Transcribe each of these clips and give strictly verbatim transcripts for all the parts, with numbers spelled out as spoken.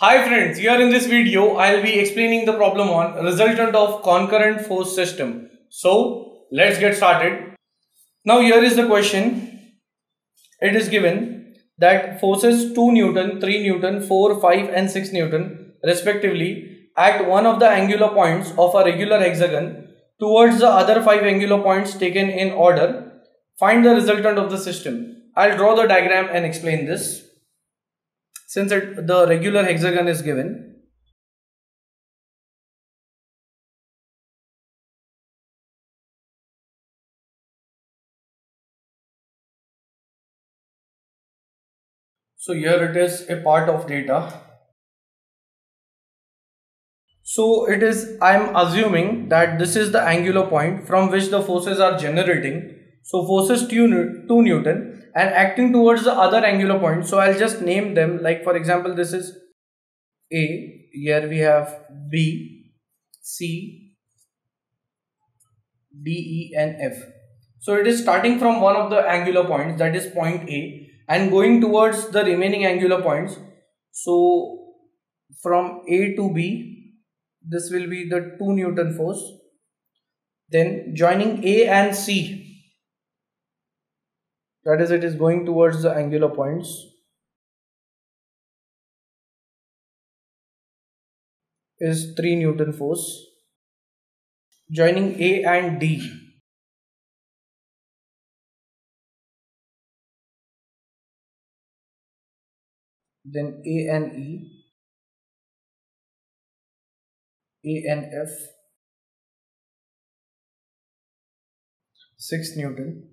Hi friends, here in this video I'll be explaining the problem on resultant of concurrent force system. So let's get started. Now here is the question. It is given that forces two Newton, three Newton, four, five and six Newton respectively at one of the angular points of a regular hexagon towards the other five angular points taken in order. Find the resultant of the system. I'll draw the diagram and explain this. Since it, the regular hexagon is given, so here it is a part of data. So it is, I'm assuming that this is the angular point from which the forces are generating. So forces two Newton and acting towards the other angular point. So I'll just name them, like for example this is A, here we have B, C, D, E and F. So it is starting from one of the angular points, that is point A, and going towards the remaining angular points. So from A to B, this will be the two Newton force. Then joining A and C, that is, it is going towards the angular points, is three Newton force. Joining A and D, then A and E, A and F, six Newton.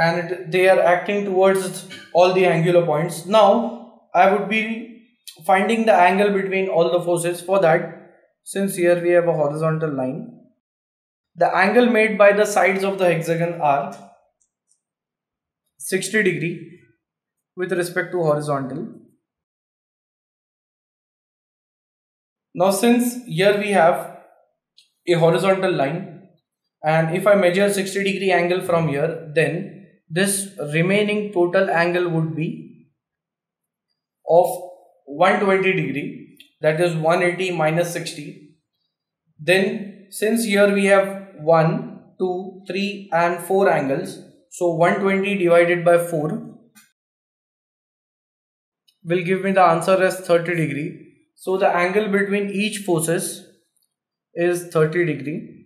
And it, they are acting towards all the angular points. Now I would be finding the angle between all the forces. For that, since here we have a horizontal line, the angle made by the sides of the hexagon are sixty degree with respect to horizontal. Now since here we have a horizontal line, and if I measure sixty degree angle from here, then this remaining total angle would be of one hundred twenty degree, that is one hundred eighty minus sixty. Then since here we have one, two, three and four angles, so one hundred twenty divided by four will give me the answer as thirty degree. So the angle between each forces is thirty degree.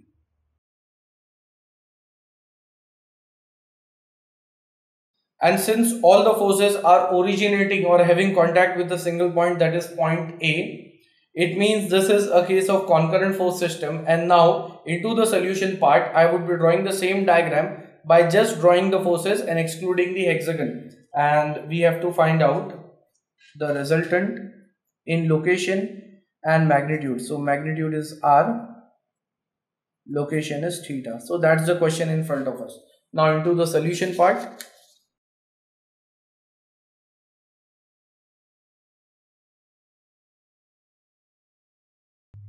And since all the forces are originating or having contact with the single point, that is point A, it means this is a case of concurrent force system. And now into the solution part, I would be drawing the same diagram by just drawing the forces and excluding the hexagon. And we have to find out the resultant in location and magnitude. So magnitude is R, location is theta. So that's the question in front of us. Now into the solution part.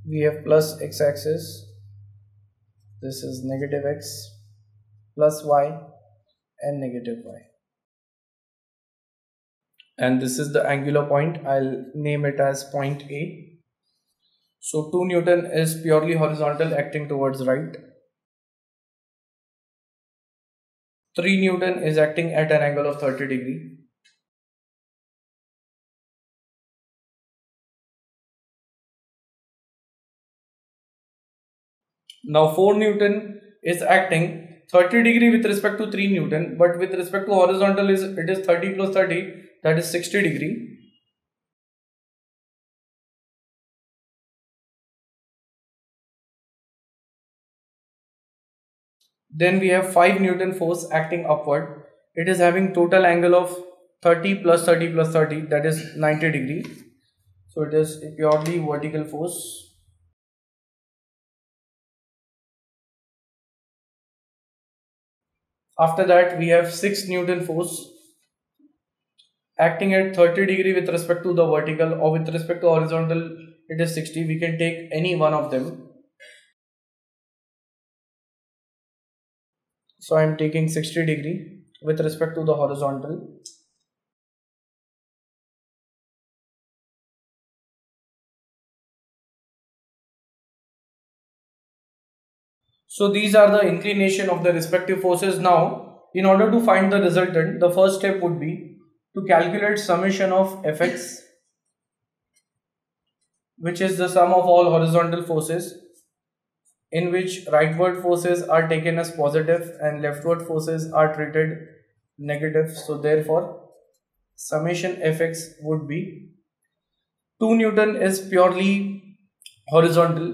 We have plus x-axis, this is negative x, plus y and negative y. And this is the angular point, I'll name it as point A. So two Newton is purely horizontal, acting towards right. three Newton is acting at an angle of thirty degree. Now four Newton is acting thirty degree with respect to three Newton, but with respect to horizontal is it is thirty plus thirty, that is sixty degree. Then we have five Newton force acting upward. It is having total angle of thirty plus thirty plus thirty, that is ninety degree. So it is a purely vertical force. After that we have six Newton force acting at thirty degree with respect to the vertical, or with respect to horizontal it is sixty. We can take any one of them. So I am taking sixty degree with respect to the horizontal. So these are the inclination of the respective forces. Now, in order to find the resultant, the first step would be to calculate summation of F x, which is the sum of all horizontal forces, in which rightward forces are taken as positive and leftward forces are treated negative. So therefore, summation F x would be two newton is purely horizontal,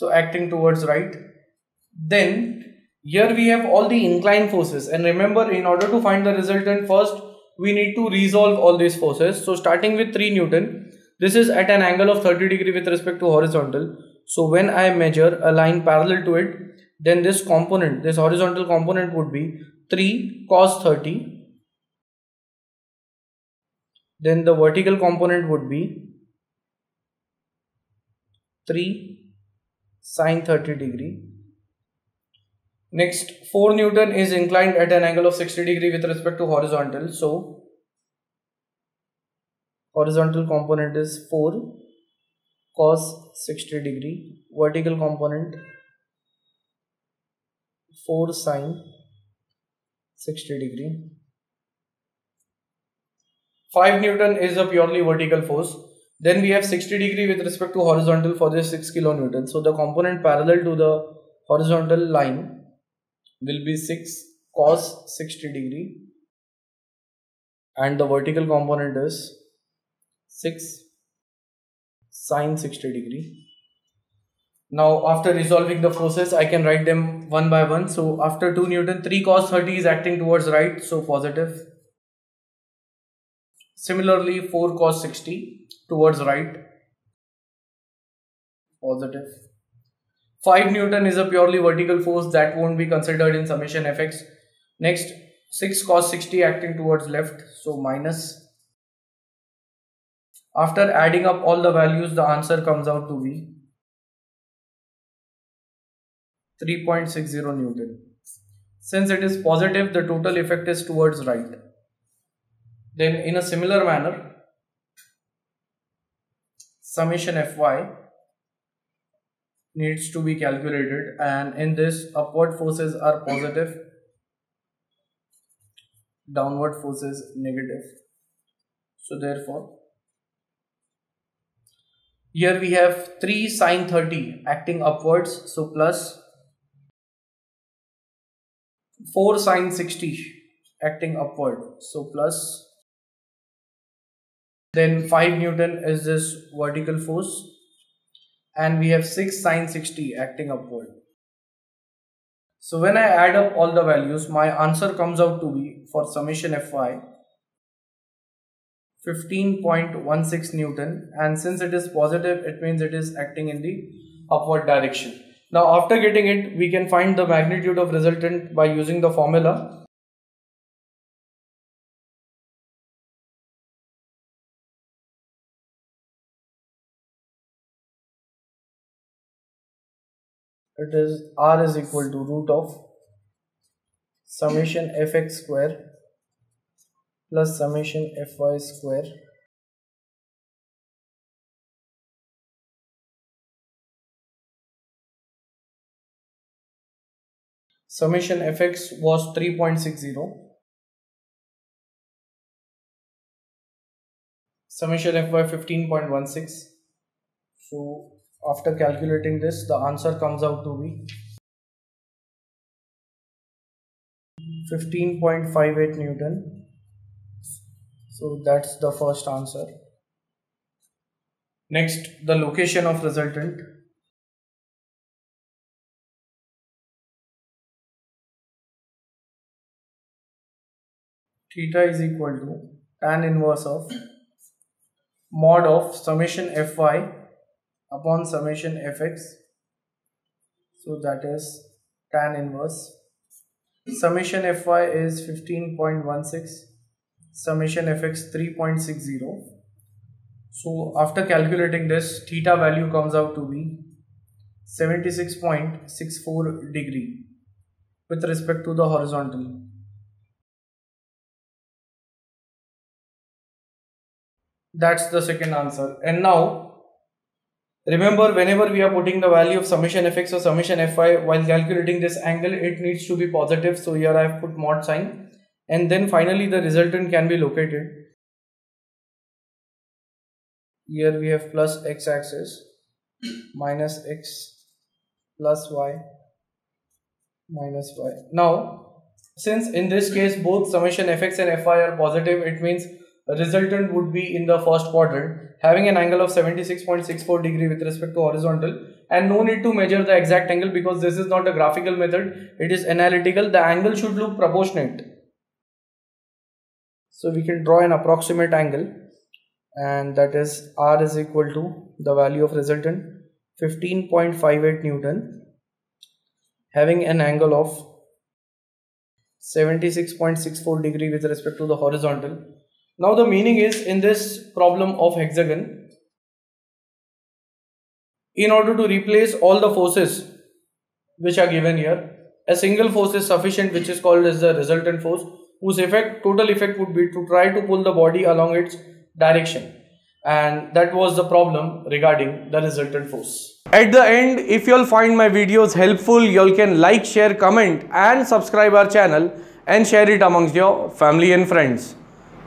so acting towards right. Then here we have all the inclined forces, and remember, in order to find the resultant, first we need to resolve all these forces. So starting with three newton, this is at an angle of thirty degree with respect to horizontal. So when I measure a line parallel to it, then this component, this horizontal component, would be three cos thirty. Then the vertical component would be three sine thirty degree. Next, four newton is inclined at an angle of sixty degree with respect to horizontal. So horizontal component is four cos sixty degree. Vertical component four sine sixty degree. five newton is a purely vertical force. Then we have sixty degree with respect to horizontal for this six kilonewton. So the component parallel to the horizontal line will be six cos sixty degree, and the vertical component is six sine sixty degree. Now, after resolving the forces, I can write them one by one. So after two newton, three cos thirty is acting towards right, so positive. Similarly, four cos sixty towards right, positive. five newton is a purely vertical force that won't be considered in summation F x. Next, six cos sixty acting towards left, so minus. After adding up all the values, the answer comes out to be three point six zero newton. Since it is positive, the total effect is towards right. Then in a similar manner, summation Fy needs to be calculated, and in this, upward forces are positive, downward forces negative. So therefore, here we have three sine thirty acting upwards, so plus, four sine sixty acting upward, so plus. Then five newton is this vertical force, and we have six sine sixty acting upward. So when I add up all the values, my answer comes out to be, for summation Fy, fifteen point one six newton, and since it is positive, it means it is acting in the upward direction. Now, after getting it, we can find the magnitude of resultant by using the formula. It is R is equal to root of summation F x square plus summation Fy square . Summation F x was three point six zero . Summation Fy fifteen point one six. So after calculating this, the answer comes out to be fifteen point five eight newton. So that's the first answer. Next, the location of resultant. Theta is equal to tan inverse of mod of summation Fy upon summation F x, so that is tan inverse. Summation Fy is fifteen point one six, summation F x three point six zero. So after calculating this, theta value comes out to be seventy-six point six four degree with respect to the horizontal. That's the second answer. And now Remember, whenever we are putting the value of summation fx or summation fy, while calculating this angle, it needs to be positive. So here I have put mod sign, and then finally the resultant can be located. Here we have plus x axis, minus x, plus y, minus y. Now, since in this case both summation fx and fy are positive, it means the resultant would be in the first quadrant, having an angle of seventy-six point six four degrees with respect to horizontal, and no need to measure the exact angle because this is not a graphical method, it is analytical. The angle should look proportionate. So we can draw an approximate angle, and that is R is equal to the value of resultant fifteen point five eight Newton, having an angle of seventy-six point six four degrees with respect to the horizontal. Now the meaning is, in this problem of hexagon, in order to replace all the forces which are given here, a single force is sufficient, which is called as the resultant force, whose effect, total effect would be to try to pull the body along its direction. And that was the problem regarding the resultant force. At the end, if you all find my videos helpful, you all can like, share, comment and subscribe our channel and share it amongst your family and friends.